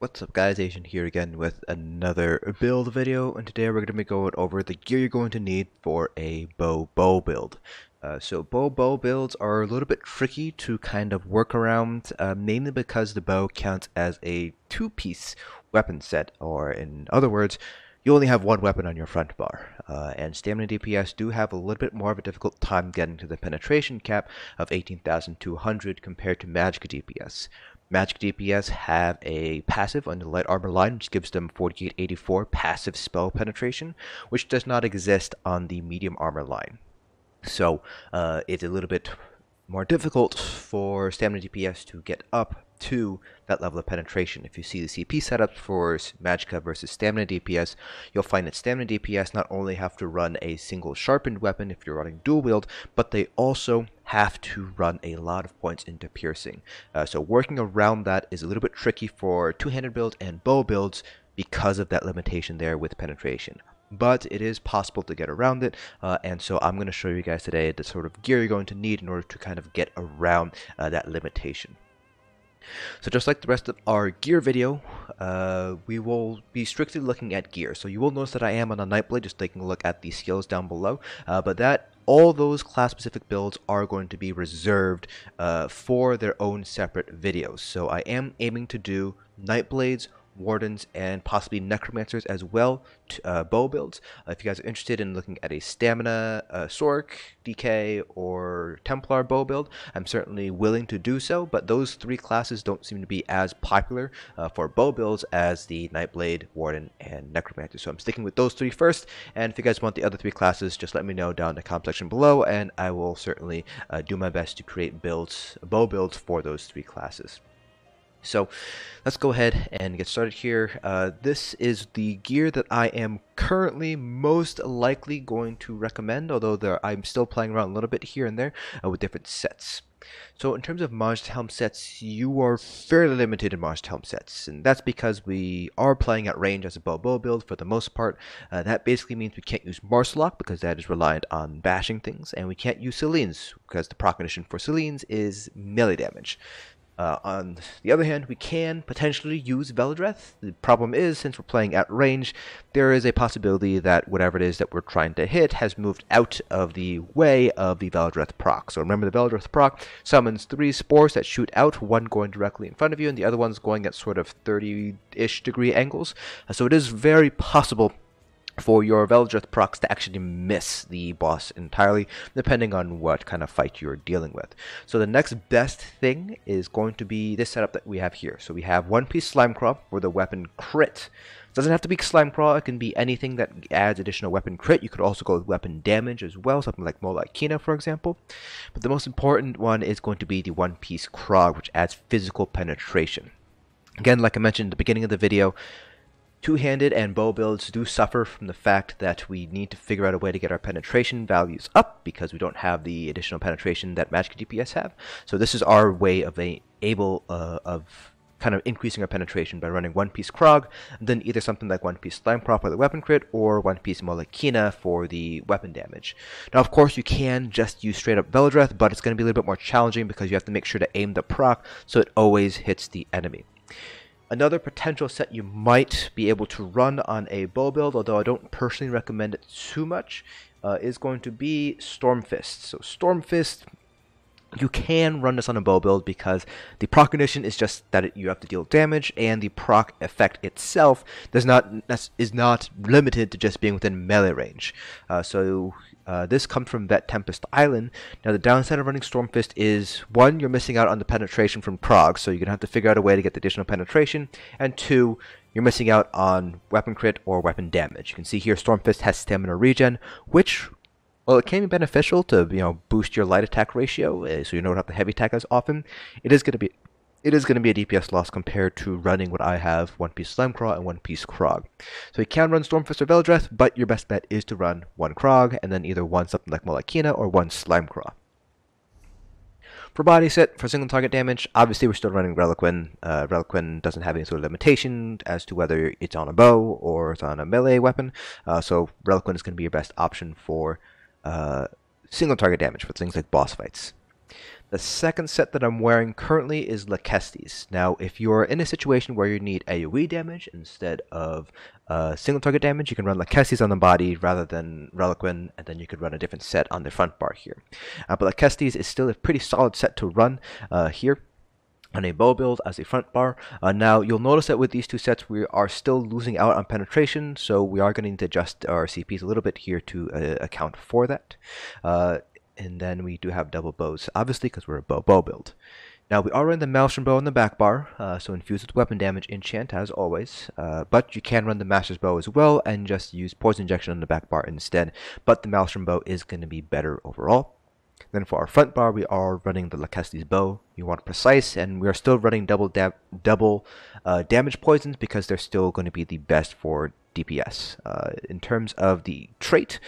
What's up guys, Asian here again with another build video, and today we're going to be going over the gear you're going to need for a bow build. So bow builds are a little bit tricky to kind of work around, mainly because the bow counts as a two-piece weapon set, or in other words, you only have one weapon on your front bar, and stamina DPS do have a little bit more of a difficult time getting to the penetration cap of 18,200 compared to magic DPS. Magic DPS have a passive on the light armor line, which gives them 4884 passive spell penetration, which does not exist on the medium armor line. So it's a little bit more difficult for stamina DPS to get up to that level of penetration. If you see the CP setup for Magicka versus Stamina DPS, you'll find that Stamina DPS not only have to run a single sharpened weapon if you're running dual wield, but they also have to run a lot of points into piercing. So working around that is a little bit tricky for two-handed builds and bow builds because of that limitation there with penetration. But it is possible to get around it, and so I'm going to show you guys today the sort of gear you're going to need in order to kind of get around that limitation. So just like the rest of our gear video, we will be strictly looking at gear. So you will notice that I am on a Nightblade, just taking a look at the skills down below, but that all those class-specific builds are going to be reserved for their own separate videos. So I am aiming to do Nightblades, Wardens, and possibly Necromancers as well, bow builds. If you guys are interested in looking at a Stamina, Sorc, DK, or Templar bow build, I'm certainly willing to do so, but those three classes don't seem to be as popular for bow builds as the Nightblade, Warden, and Necromancer. So I'm sticking with those three first, and if you guys want the other three classes, just let me know down in the comment section below, and I will certainly do my best to create builds, bow builds for those three classes. So let's go ahead and get started here. This is the gear that I am currently most likely going to recommend, although I'm still playing around a little bit here and there with different sets. So in terms of Master's Helm sets, you are fairly limited in Master's Helm sets, and that's because we are playing at range as a bow build for the most part. That basically means we can't use Maarselok because that is reliant on bashing things, and we can't use Selene's because the proc condition for Selene's is melee damage. On the other hand, we can potentially use Velidreth. The problem is, since we're playing at range, there is a possibility that whatever it is that we're trying to hit has moved out of the way of the Velidreth proc. So remember, the Velidreth proc summons three spores that shoot out, one going directly in front of you and the other one's going at sort of 30-ish degree angles. So it is very possible for your Velidreth procs to actually miss the boss entirely, depending on what kind of fight you're dealing with. So the next best thing is going to be this setup that we have here. So we have one piece Slimecraw for the weapon crit. It doesn't have to be Slimecraw, it can be anything that adds additional weapon crit. You could also go with weapon damage as well, something like Molag Kena, for example. But the most important one is going to be the one piece Kra'gh, which adds physical penetration. Again, like I mentioned at the beginning of the video, two-handed and bow builds do suffer from the fact that we need to figure out a way to get our penetration values up because we don't have the additional penetration that Magicka DPS have. So this is our way of kind of increasing our penetration by running one piece Kra'gh, then either something like one piece Slimecraw for the weapon crit or one piece Molag Kena for the weapon damage. Now, of course, you can just use straight up Velidreth, but it's going to be a little bit more challenging because you have to make sure to aim the proc so it always hits the enemy. Another potential set you might be able to run on a bow build, although I don't personally recommend it too much, is going to be Stormfist. So Stormfist, you can run this on a bow build because the proc condition is just that you have to deal damage, and the proc effect itself is not limited to just being within melee range. This comes from Vet Tempest Island. Now, the downside of running Stormfist is, one, you're missing out on the penetration from Kra'gh, so you're going to have to figure out a way to get the additional penetration, and two, you're missing out on weapon crit or weapon damage. You can see here Stormfist has stamina regen, which, well, it can be beneficial to, you know, boost your light attack ratio, so you don't have the heavy attack as often. It is going to be a DPS loss compared to running what I have, one piece Slimecraw and one piece Kra'gh. So you can run Stormfist or Velidreth, but your best bet is to run one Kra'gh and then either one something like Molag Kena or one Slimecraw. For body set, for single target damage, obviously we're still running Relequen. Relequen doesn't have any sort of limitation as to whether it's on a bow or it's on a melee weapon, so Relequen is going to be your best option for single target damage for things like boss fights. The second set that I'm wearing currently is Lokkestiiz. Now, if you're in a situation where you need AoE damage instead of single target damage, you can run Lokkestiiz on the body rather than Relequen, and then you could run a different set on the front bar here. But Lokkestiiz is still a pretty solid set to run here on a bow build as a front bar. Now, you'll notice that with these two sets, we are still losing out on penetration, so we are going to need to adjust our CPs a little bit here to account for that. And then we do have double bows, obviously, because we're a bow build. Now, we are running the Maelstrom Bow on the back bar, so infused with weapon damage enchant as always, but you can run the Master's Bow as well and just use Poison Injection on the back bar instead, but the Maelstrom Bow is going to be better overall. Then for our front bar, we are running the Lokkestiiz Bow. You want Precise, and we are still running double damage poisons because they're still going to be the best for DPS. In terms of the trait,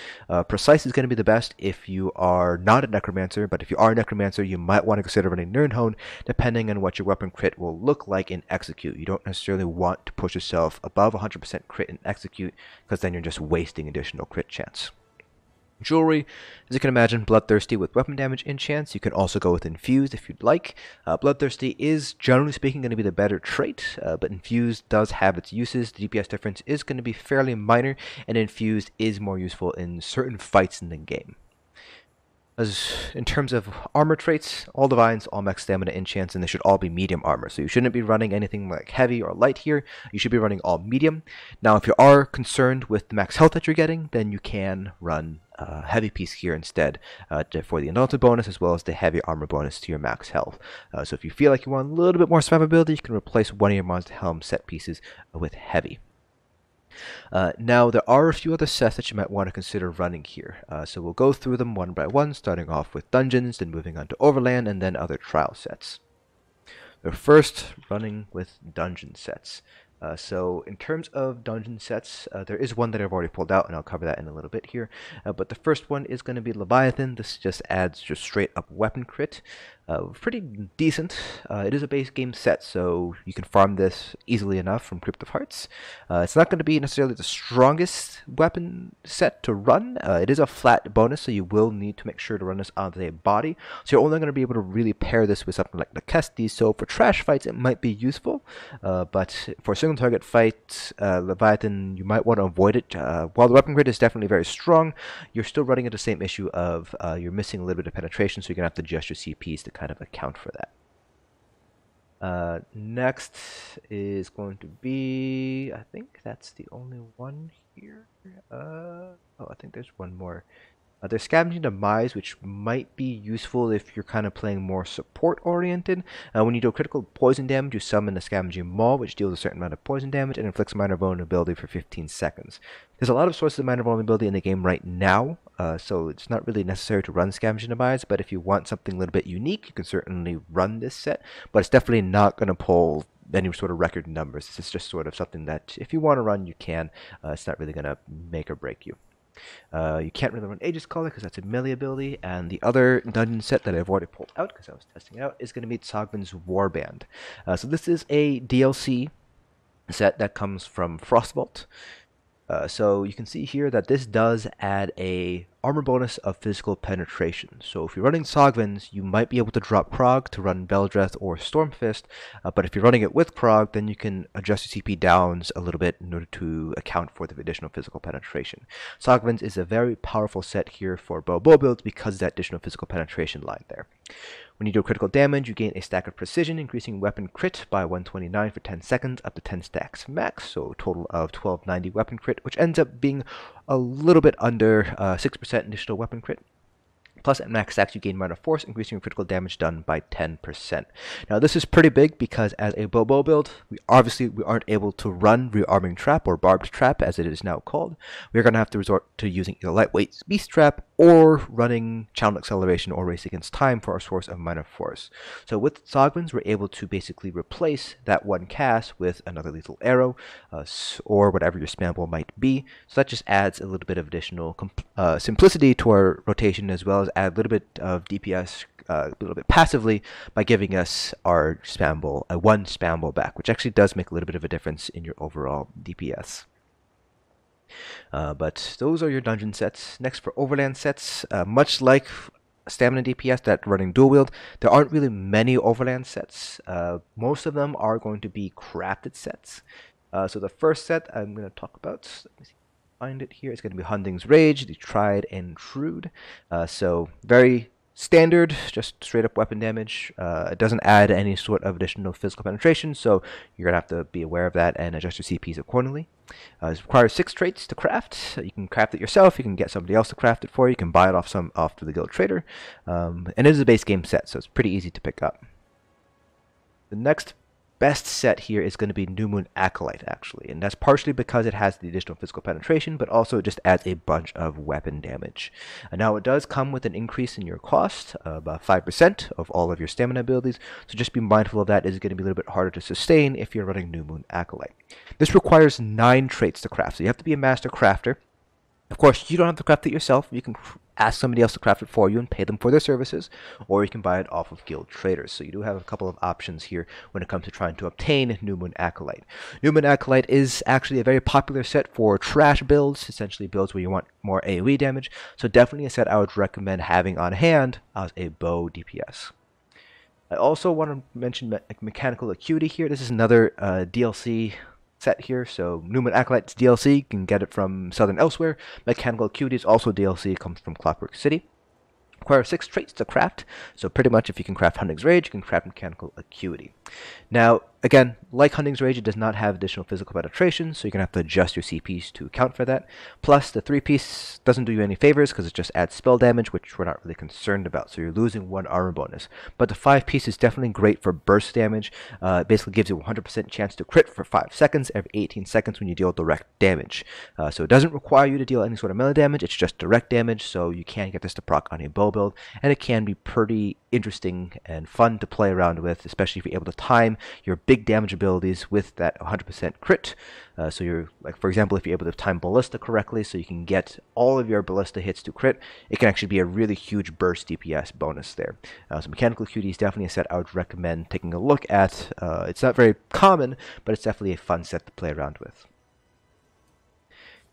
Precise is going to be the best if you are not a Necromancer, but if you are a Necromancer, you might want to consider running Nirnhone, depending on what your weapon crit will look like in Execute. You don't necessarily want to push yourself above 100% crit in Execute, because then you're just wasting additional crit chance. Jewelry, as you can imagine, Bloodthirsty with weapon damage enchants. You can also go with Infused if you'd like. Bloodthirsty is, generally speaking, going to be the better trait, but Infused does have its uses. The DPS difference is going to be fairly minor, and Infused is more useful in certain fights in the game. As in terms of armor traits, all divines, all max stamina enchants, and they should all be medium armor. So you shouldn't be running anything like heavy or light here. You should be running all medium. Now, if you are concerned with the max health that you're getting, then you can run heavy piece here instead for the Indulgent bonus as well as the heavy armor bonus to your max health. So if you feel like you want a little bit more survivability, you can replace one of your Monster Helm set pieces with heavy. Now, there are a few other sets that you might want to consider running here, so we'll go through them one by one, starting off with Dungeons, then moving on to Overland, and then other trial sets. So first, running with Dungeon sets. So in terms of Dungeon sets, there is one that I've already pulled out, and I'll cover that in a little bit here, but the first one is going to be Leviathan. This just adds just straight up weapon crit. Pretty decent. It is a base game set, so you can farm this easily enough from Crypt of Hearts. It's not going to be necessarily the strongest weapon set to run. It is a flat bonus, so you will need to make sure to run this on the body. So you're only going to be able to really pair this with something like the Lokkestiiz. So for trash fights, it might be useful, but for single target fights, Leviathan, you might want to avoid it. While the weapon crit is definitely very strong, you're still running into the same issue of you're missing a little bit of penetration, so you're going to have to adjust your CPs to kind of account for that. Next is going to be, I think that's the only one here. Oh, I think there's one more. There's Scavenging Demise, which might be useful if you're kind of playing more support-oriented. When you do critical poison damage, you summon the Scavenging Maul, which deals a certain amount of poison damage and inflicts minor vulnerability for 15 seconds. There's a lot of sources of minor vulnerability in the game right now, so it's not really necessary to run Scavenging Demise, but if you want something a little bit unique, you can certainly run this set, but it's definitely not going to pull any sort of record numbers. This is just sort of something that if you want to run, you can. It's not really going to make or break you. You can't really run Aegis Caller because that's a melee ability, and the other dungeon set that I've already pulled out because I was testing it out is going to be Tsogman's Warband. So this is a DLC set that comes from Frostvault. So you can see here that this does add a armor bonus of physical penetration. So if you're running Tsogman's, you might be able to drop Kra'gh to run Velidreth or Stormfist, but if you're running it with Kra'gh, then you can adjust your CP downs a little bit in order to account for the additional physical penetration. Tsogman's is a very powerful set here for bow builds because of that additional physical penetration line there. When you do critical damage, you gain a stack of precision, increasing weapon crit by 129 for 10 seconds, up to 10 stacks max, so a total of 1290 weapon crit, which ends up being a little bit under 6% additional weapon crit. Plus, at max stacks, you gain minor force, increasing your critical damage done by 10%. Now, this is pretty big because as a bow build, we aren't able to run Rearming Trap or Barbed Trap, as it is now called. We're going to have to resort to using either Lightweight Beast Trap or running Channel Acceleration or Race Against Time for our source of minor force. So with Tsogman's, we're able to basically replace that one cast with another Lethal Arrow or whatever your spamble might be. So that just adds a little bit of additional simplicity to our rotation, as well as add a little bit of DPS a little bit passively by giving us our spamble, one spamble back, which actually does make a little bit of a difference in your overall DPS. But those are your dungeon sets. Next, for overland sets, much like stamina DPS that running dual wield, there aren't really many overland sets. Most of them are going to be crafted sets. So the first set I'm going to talk about, let me see, find it here, it's going to be Hunding's Rage, the Tried and True. So very standard, just straight up weapon damage. It doesn't add any sort of additional physical penetration, so you're going to have to be aware of that and adjust your CPs accordingly. It requires 6 traits to craft. So you can craft it yourself, you can get somebody else to craft it for you, you can buy it off to the guild trader. And it is a base game set, so it's pretty easy to pick up. The next best set here is going to be New Moon Acolyte, actually, and that's partially because it has the additional physical penetration, but also it just adds a bunch of weapon damage. And now it does come with an increase in your cost, about 5% of all of your stamina abilities, so just be mindful of that. It's going to be a little bit harder to sustain if you're running New Moon Acolyte. This requires 9 traits to craft, so you have to be a master crafter. Of course, you don't have to craft it yourself. You can ask somebody else to craft it for you and pay them for their services, or you can buy it off of guild traders. So you do have a couple of options here when it comes to trying to obtain New Moon Acolyte. New Moon Acolyte is actually a very popular set for trash builds, essentially builds where you want more AoE damage. So definitely a set I would recommend having on hand as a bow DPS. I also want to mention Mechanical Acuity here. This is another DLC set here, so New Moon Acolyte's DLC, you can get it from Southern Elsewhere. Mechanical Acuity is also DLC, comes from Clockwork City. Require 6 traits to craft, so pretty much if you can craft Hunting's Rage, you can craft Mechanical Acuity. Now, again, like Hunting's Rage, it does not have additional physical penetration, so you're going to have to adjust your CPs to account for that. Plus, the 3-piece doesn't do you any favors because it just adds spell damage, which we're not really concerned about, so you're losing 1 armor bonus. But the 5-piece is definitely great for burst damage. It basically gives you 100% chance to crit for 5 seconds every 18 seconds when you deal direct damage. So it doesn't require you to deal any sort of melee damage, it's just direct damage, so you can get this to proc on a bow build, and it can be pretty interesting and fun to play around with, especially if you're able to time your big damage abilities with that 100% crit. So you're, like, for example, if you're able to time Ballista correctly, so you can get all of your Ballista hits to crit, it can actually be a really huge burst DPS bonus there. So Mechanical Acuity is definitely a set I would recommend taking a look at. It's not very common, but it's definitely a fun set to play around with.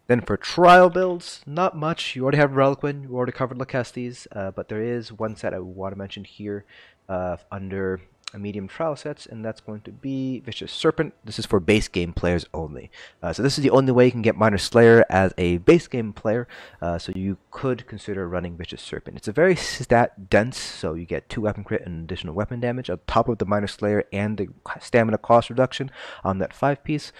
Then for trial builds, not much. You already have Relequen, you already covered Lokkestiiz, but there is one set I want to mention here under medium trial sets, and that's going to be Vicious Serpent. This is for base game players only. So this is the only way you can get Minor Slayer as a base game player, so you could consider running Vicious Serpent. It's a very stat dense, so you get 2 weapon crit and additional weapon damage on top of the Minor Slayer and the stamina cost reduction on that 5-piece.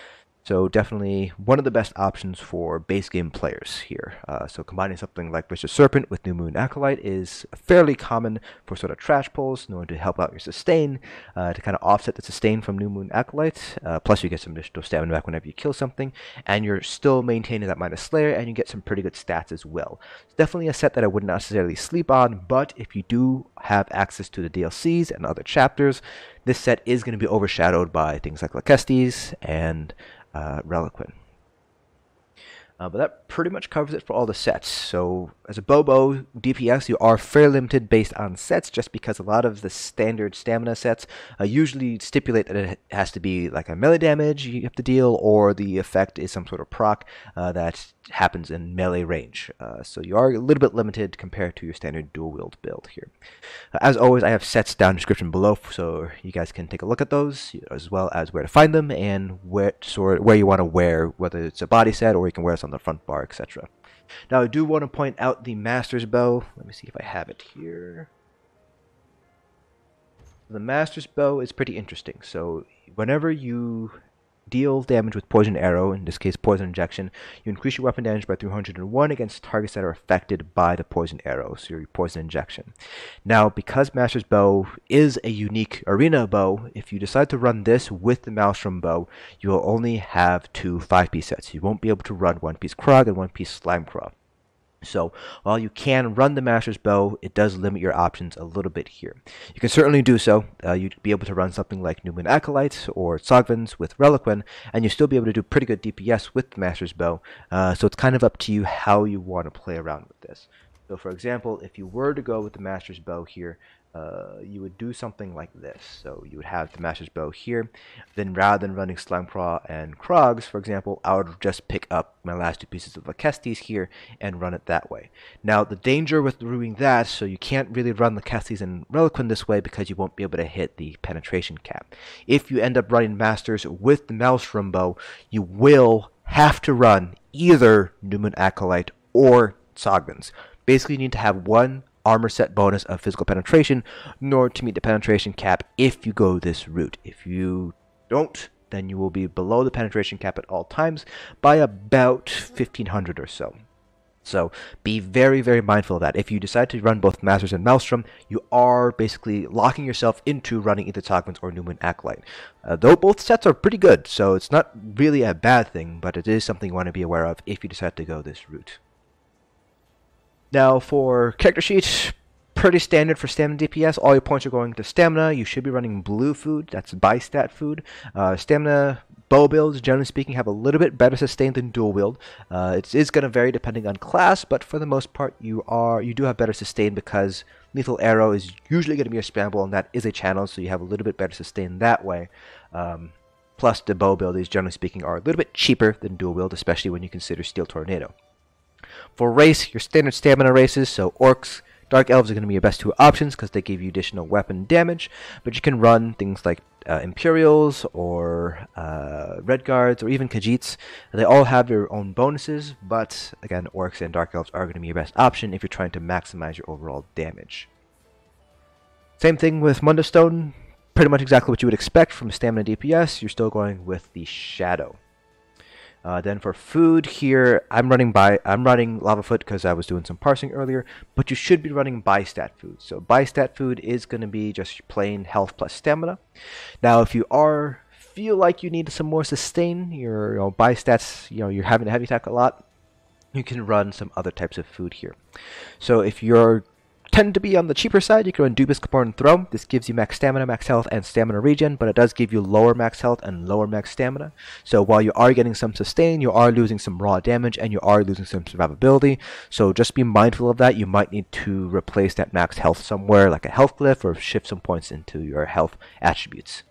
So definitely one of the best options for base game players here. So combining something like Vicious Serpent with New Moon Acolyte is fairly common for sort of trash pulls in order to help out your sustain, to kind of offset the sustain from New Moon Acolyte. Plus you get some additional stamina back whenever you kill something, and you're still maintaining that Minor Slayer, and you get some pretty good stats as well. It's definitely a set that I wouldn't necessarily sleep on, but if you do have access to the DLCs and other chapters, this set is going to be overshadowed by things like Lokkestiiz and Relequen. But that pretty much covers it for all the sets. So as a bow DPS, you are fairly limited based on sets, just because a lot of the standard stamina sets usually stipulate that it has to be like a melee damage you have to deal, or the effect is some sort of proc that happens in melee range. So you are a little bit limited compared to your standard dual wield build here. As always, I have sets down in the description below, so you guys can take a look at those, as well as where to find them and where you want to wear, whether it's a body set or you can wear some on the front bar, etc. Now I do want to point out the Master's Bow. Let me see if I have it here. The Master's Bow is pretty interesting. So whenever you deal damage with Poison Arrow, in this case Poison Injection, you increase your weapon damage by 301 against targets that are affected by the Poison Arrow, so your Poison Injection. Now, because Master's Bow is a unique arena bow, if you decide to run this with the Maelstrom Bow, you will only have 2 5-piece sets. You won't be able to run 1-piece Kra'gh and 1-piece Slimecraw. So while you can run the Master's Bow, it does limit your options a little bit here. You can certainly do so. You'd be able to run something like New Moon Acolyte or Sogvin's with Relequen, and you'll still be able to do pretty good DPS with the Master's Bow. So it's kind of up to you how you want to play around with this. So for example, if you were to go with the Master's Bow here, you would do something like this. So you would have the Master's Bow here. Then rather than running Slimecraw and Kra'ghs, for example, I would just pick up my last two pieces of Lokkestiiz here and run it that way. Now, the danger with doing that, so you can't really run Lokkestiiz and Relequen this way because you won't be able to hit the penetration cap. If you end up running Masters with the Maelstrom Bow, you will have to run either New Moon Acolyte or Sogdin's. Basically, you need to have one armor set bonus of physical penetration in order to meet the penetration cap if you go this route. If you don't, then you will be below the penetration cap at all times by about 1500 or so. So be very, very mindful of that. If you decide to run both Masters and Maelstrom, you are basically locking yourself into running either Sogdin's or New Moon Acolyte. Though both sets are pretty good, so it's not really a bad thing, but it is something you want to be aware of if you decide to go this route. Now for character sheet, pretty standard for stamina DPS. All your points are going to stamina. You should be running blue food. That's bi-stat food. Stamina bow builds, generally speaking, have a little bit better sustain than dual wield. It is going to vary depending on class, but for the most part, you do have better sustain because Lethal Arrow is usually going to be a spammable, and that is a channel, so you have a little bit better sustain that way. Plus, the bow abilities, generally speaking, are a little bit cheaper than dual wield, especially when you consider Steel Tornado. For race, your standard stamina races, so orcs, dark elves are going to be your best two options because they give you additional weapon damage, but you can run things like Imperials or Red Guards or even Khajiits. They all have their own bonuses, but again, orcs and dark elves are going to be your best option if you're trying to maximize your overall damage. Same thing with Mundostone, pretty much exactly what you would expect from stamina DPS, you're still going with the Shadow. Then for food here, I'm running lava foot because I was doing some parsing earlier, but you should be running bi-stat food. So bi-stat food is going to be just plain health plus stamina. Now, if you feel like you need some more sustain, your bi-stats, you're having a heavy attack a lot, you can run some other types of food here. So if you're tend to be on the cheaper side, you can run Dubious Camoran Throne. This gives you max stamina, max health, and stamina regen, but it does give you lower max health and lower max stamina. So while you are getting some sustain, you are losing some raw damage, and you are losing some survivability. So just be mindful of that. You might need to replace that max health somewhere, like a health glyph, or shift some points into your health attributes.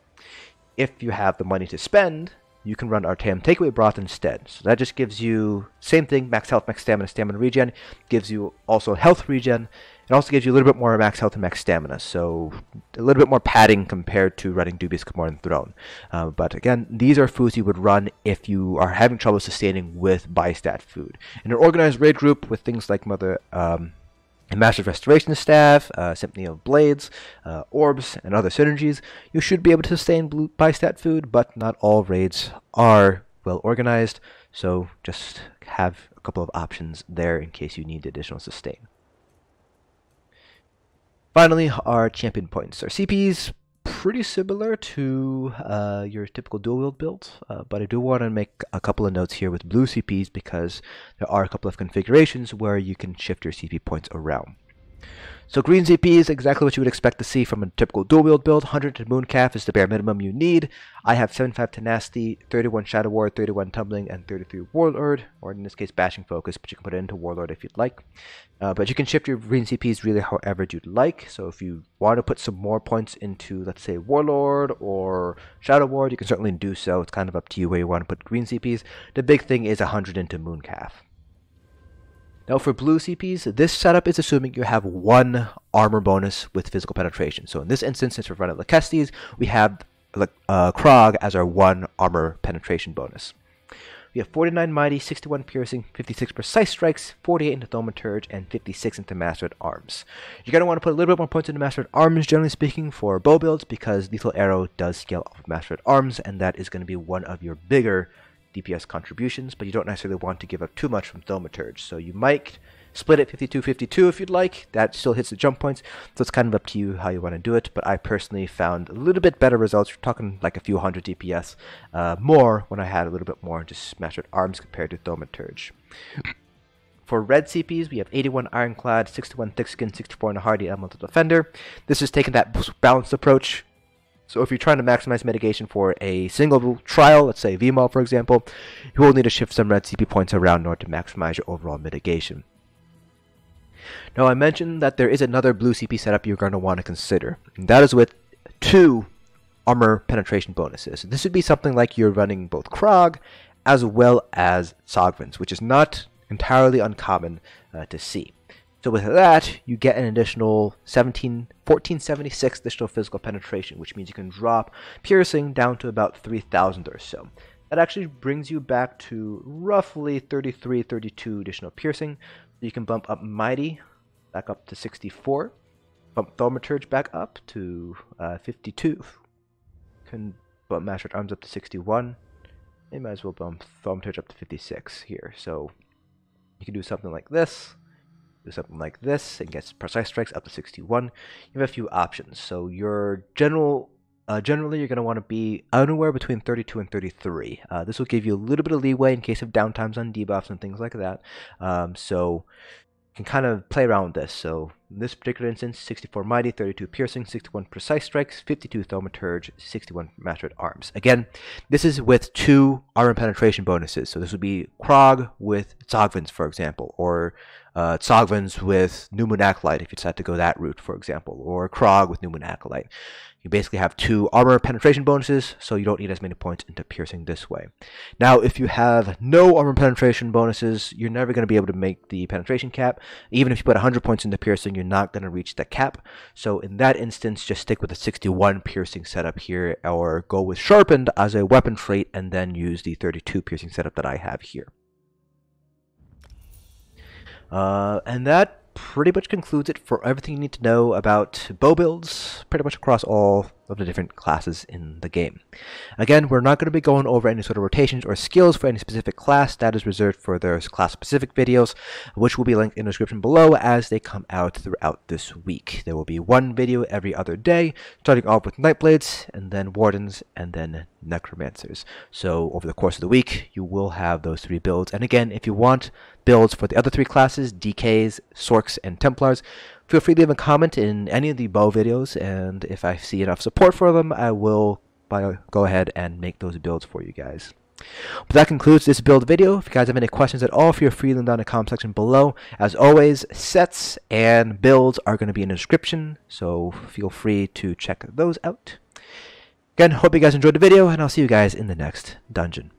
If you have the money to spend, you can run Artem Takeaway Broth instead. So that just gives you, same thing, max health, max stamina, stamina regen. Gives you also health regen. It also gives you a little bit more max health and max stamina, so a little bit more padding compared to running Dubious Camoran Throne. But again, these are foods you would run if you are having trouble sustaining with bi-stat food. In an organized raid group with things like Master's Restoration Staff, Symphony of Blades, Orbs, and other synergies, you should be able to sustain bi-stat food, but not all raids are well organized, so just have a couple of options there in case you need additional sustain. Finally, our champion points. Our CP's pretty similar to your typical dual wield build, but I do want to make a couple of notes here with blue CP's because there are a couple of configurations where you can shift your CP points around. So green CP is exactly what you would expect to see from a typical dual wield build. 100 to Mooncalf is the bare minimum you need. I have 75 Tenacity, 31 Shadow Ward, 31 Tumbling, and 33 Warlord, or in this case Bashing Focus, but you can put it into Warlord if you'd like. But you can shift your green CPs really however you'd like. So if you want to put some more points into, let's say, Warlord or Shadow Ward, you can certainly do so. It's kind of up to you where you want to put green CPs. The big thing is 100 into Mooncalf. Now for blue CPs, this setup is assuming you have one armor bonus with physical penetration. So in this instance, since we're running Lokkestiiz, we have Kra'gh as our one armor penetration bonus. We have 49 Mighty, 61 Piercing, 56 Precise Strikes, 48 into Thaumaturge, and 56 into Mastered Arms. You're going to want to put a little bit more points into Mastered Arms, generally speaking, for bow builds, because Lethal Arrow does scale off of Mastered Arms, and that is going to be one of your bigger DPS contributions, but you don't necessarily want to give up too much from Thaumaturge. So you might split it 52-52 if you'd like. That still hits the jump points, so it's kind of up to you how you want to do it, but I personally found a little bit better results. You're talking like a few hundred DPS more when I had a little bit more just Mastered Arms compared to Thaumaturge. For red CPs, we have 81 Ironclad, 61 Thickskin, 64 and a Hardy Elemental Defender. This is taking that balanced approach. So if you're trying to maximize mitigation for a single trial, let's say VMAL for example, you will need to shift some red CP points around in order to maximize your overall mitigation. Now I mentioned that there is another blue CP setup you're going to want to consider, and that is with two armor penetration bonuses. This would be something like you're running both Kra'gh as well as Sovereigns, which is not entirely uncommon to see. So with that, you get an additional 1476 additional physical penetration, which means you can drop Piercing down to about 3,000 or so. That actually brings you back to roughly 33, 32 additional Piercing. You can bump up Mighty back up to 64, bump Thaumaturge back up to 52, can bump Mastered Arms up to 61, and might as well bump Thaumaturge up to 56 here. So you can do something like this, and gets Precise Strikes up to 61. You have a few options. So your generally, you're going to want to be anywhere between 32 and 33. This will give you a little bit of leeway in case of downtimes on debuffs and things like that. So you can kind of play around with this. So in this particular instance, 64 Mighty, 32 Piercing, 61 Precise Strikes, 52 Thaumaturge, 61 Mastered Arms. Again, this is with two armor penetration bonuses. So this would be Kra'gh with Tsogvin's, for example, or Tsogvin's with New Moon Acolyte if you decide to go that route, for example, or Kra'gh with New Moon Acolyte. You basically have two armor penetration bonuses, so you don't need as many points into Piercing this way. Now, if you have no armor penetration bonuses, you're never going to be able to make the penetration cap. Even if you put 100 points into Piercing, you're not going to reach the cap. So in that instance, just stick with the 61 Piercing setup here, or go with Sharpened as a weapon trait, and then use the 32 Piercing setup that I have here. And that pretty much concludes it for everything you need to know about bow builds pretty much across all of the different classes in the game. Again, we're not going to be going over any sort of rotations or skills for any specific class. That is reserved for those class-specific videos, which will be linked in the description below as they come out throughout this week. There will be one video every other day, starting off with Nightblades, and then Wardens, and then Necromancers. So over the course of the week, you will have those three builds. And again, if you want builds for the other three classes, DKs, Sorks, and Templars, feel free to leave a comment in any of the bow videos, and if I see enough support for them, I will go ahead and make those builds for you guys. But that concludes this build video. If you guys have any questions at all, feel free to leave them down in the comment section below. As always, sets and builds are going to be in the description, so feel free to check those out. Again, hope you guys enjoyed the video, and I'll see you guys in the next dungeon.